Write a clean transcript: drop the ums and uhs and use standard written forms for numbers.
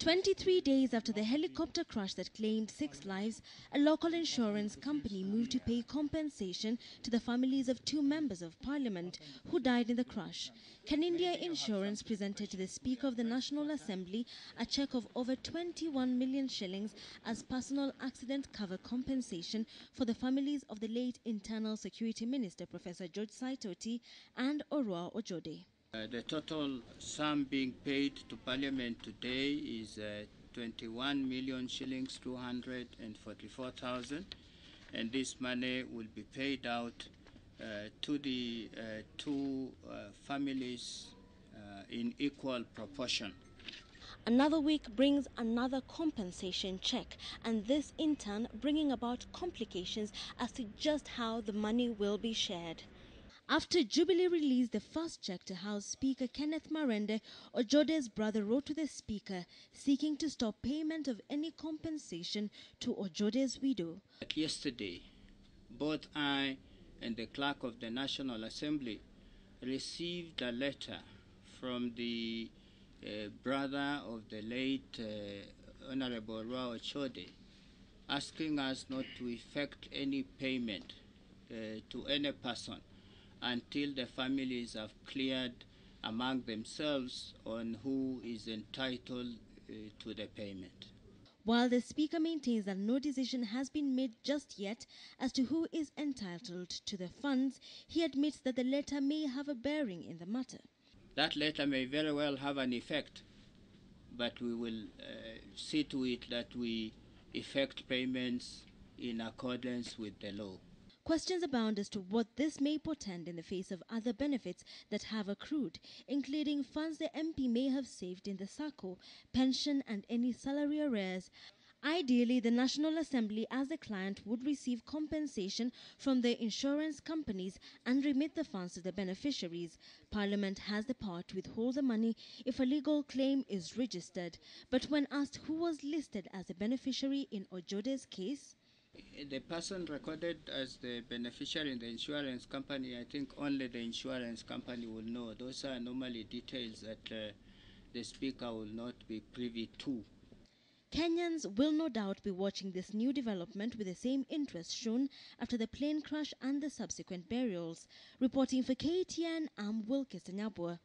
23 days after the helicopter crash that claimed 6 lives, a local insurance company moved to pay compensation to the families of 2 members of parliament who died in the crash. Can India Insurance presented to the Speaker of the National Assembly a cheque of over 21 million shillings as personal accident cover compensation for the families of the late Internal Security Minister Professor George Saitoti and Orwa Ojode. The total sum being paid to Parliament today is 21 million shillings 244,000, and this money will be paid out to the 2 families in equal proportion. Another week brings another compensation check, and this in turn bringing about complications as to just how the money will be shared. After Jubilee released the first cheque to House Speaker Kenneth Marende, Ojode's brother wrote to the Speaker seeking to stop payment of any compensation to Ojode's widow. Yesterday, both I and the Clerk of the National Assembly received a letter from the brother of the late Honorable Orwa Ojode asking us not to effect any payment to any person until the families have cleared among themselves on who is entitled to the payment. While the Speaker maintains that no decision has been made just yet as to who is entitled to the funds, he admits that the letter may have a bearing in the matter. That letter may very well have an effect, but we will see to it that we effect payments in accordance with the law. Questions abound as to what this may portend in the face of other benefits that have accrued, including funds the MP may have saved in the SACCO, pension and any salary arrears. Ideally, the National Assembly as a client would receive compensation from the insurance companies and remit the funds to the beneficiaries. Parliament has the power to withhold the money if a legal claim is registered. But when asked who was listed as a beneficiary in Ojode's case, the person recorded as the beneficiary in the insurance company, I think only the insurance company will know. Those are normally details that the Speaker will not be privy to. Kenyans will no doubt be watching this new development with the same interest shown after the plane crash and the subsequent burials. Reporting for KTN, I'm Wilkes Nyabua.